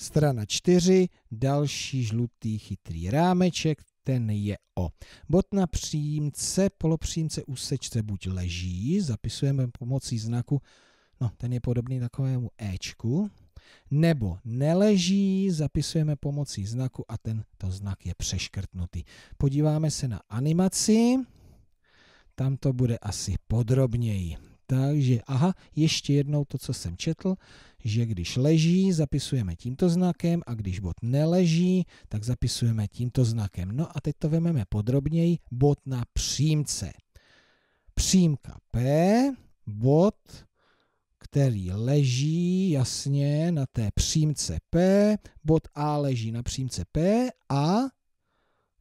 Strana 4, další žlutý chytrý rámeček, ten je O. Bod na přímce, polopřímce, úsečce buď leží, zapisujeme pomocí znaku, no ten je podobný takovému Ečku, nebo neleží, zapisujeme pomocí znaku a tento znak je přeškrtnutý. Podíváme se na animaci, tam to bude asi podrobněji. Takže, aha, ještě jednou to, co jsem četl, že když leží, zapisujeme tímto znakem a když bod neleží, tak zapisujeme tímto znakem. No a teď to vezmeme podrobněji, bod na přímce. Přímka P, bod, který leží jasně na té přímce P, bod A leží na přímce P a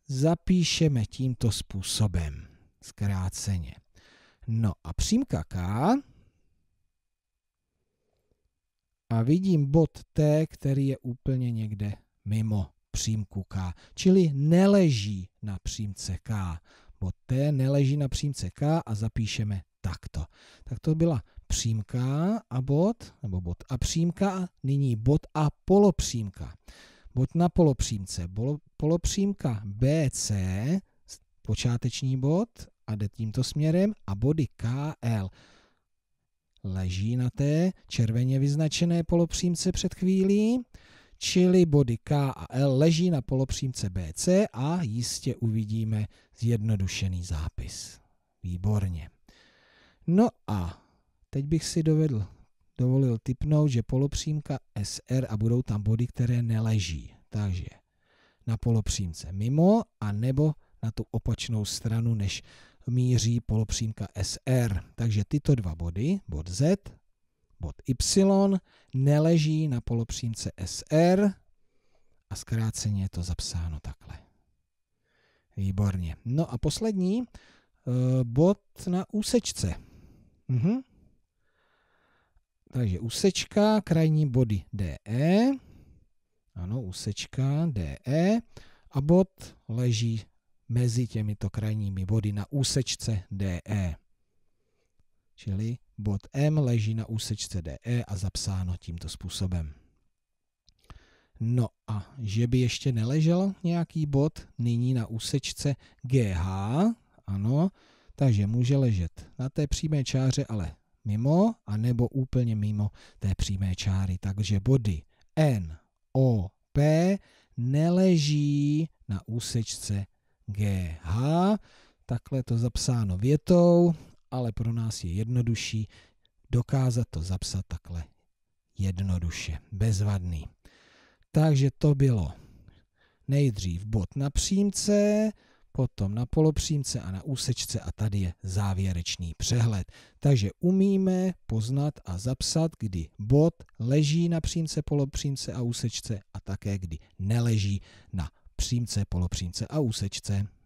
zapíšeme tímto způsobem, zkráceně. No a přímka K a vidím bod T, který je úplně někde mimo přímku K, čili neleží na přímce K. Bod T neleží na přímce K a zapíšeme takto. Tak to byla přímka a bod, nebo bod a přímka, nyní bod a polopřímka. Bod na polopřímce, polopřímka BC, počáteční bod, a jde tímto směrem a body KL leží na té červeně vyznačené polopřímce před chvílí, čili body K a L leží na polopřímce BC a jistě uvidíme zjednodušený zápis. Výborně. No a teď bych si dovolil tipnout, že polopřímka SR a budou tam body, které neleží. Takže na polopřímce mimo a nebo na tu opačnou stranu, než míří polopřímka SR. Takže tyto dva body, bod Z, bod Y, neleží na polopřímce SR a zkráceně je to zapsáno takhle. Výborně. No a poslední, bod na úsečce. Takže úsečka, krajní body DE, ano, úsečka DE a bod leží mezi těmito krajními body na úsečce DE. Čili bod M leží na úsečce DE a zapsáno tímto způsobem. No a že by ještě neležel nějaký bod nyní na úsečce GH, ano, takže může ležet na té přímé čáře, ale mimo, anebo úplně mimo té přímé čáry. Takže body N, O, P neleží na úsečce GH, takhle to zapsáno větou, ale pro nás je jednodušší dokázat to zapsat takhle jednoduše, bezvadný. Takže to bylo nejdřív bod na přímce, potom na polopřímce a na úsečce a tady je závěrečný přehled. Takže umíme poznat a zapsat, kdy bod leží na přímce, polopřímce a úsečce a také kdy neleží na přímce, polopřímce a úsečce.